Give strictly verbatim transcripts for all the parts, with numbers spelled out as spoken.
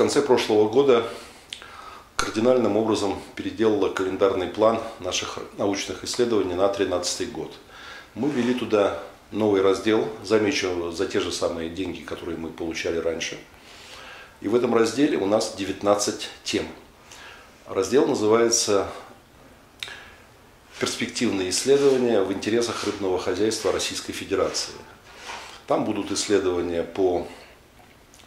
конце прошлого года кардинальным образом переделала календарный план наших научных исследований на две тысячи тринадцатый год. Мы ввели туда новый раздел, замечу, за те же самые деньги, которые мы получали раньше. И в этом разделе у нас девятнадцать тем. Раздел называется «Перспективные исследования в интересах рыбного хозяйства Российской Федерации». Там будут исследования по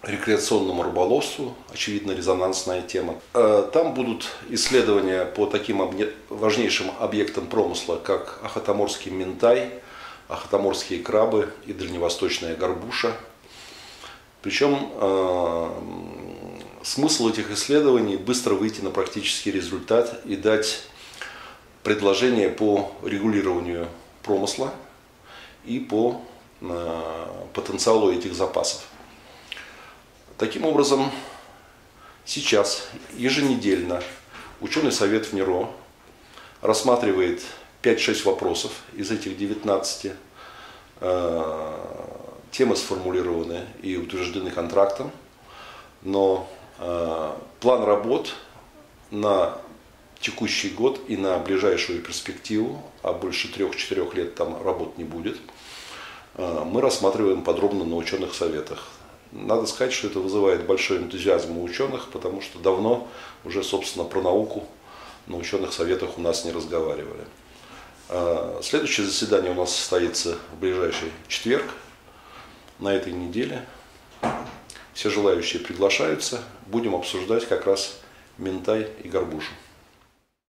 рекреационному рыболовству, очевидно, резонансная тема. Там будут исследования по таким важнейшим объектам промысла, как охотоморский минтай, охотоморские крабы и дальневосточная горбуша. Причем э, смысл этих исследований – быстро выйти на практический результат и дать предложения по регулированию промысла и по э, потенциалу этих запасов. Таким образом, сейчас еженедельно ученый совет ВНИРО рассматривает пять-шесть вопросов из этих девятнадцати. Э, Темы сформулированы и утверждены контрактом, но э, план работ на текущий год и на ближайшую перспективу, а больше трёх-четырёх лет там работ не будет, э, мы рассматриваем подробно на ученых советах. Надо сказать, что это вызывает большой энтузиазм у ученых, потому что давно уже, собственно, про науку на ученых советах у нас не разговаривали. Э, следующее заседание у нас состоится в ближайший четверг. На этой неделе все желающие приглашаются. Будем обсуждать как раз минтай и горбушу.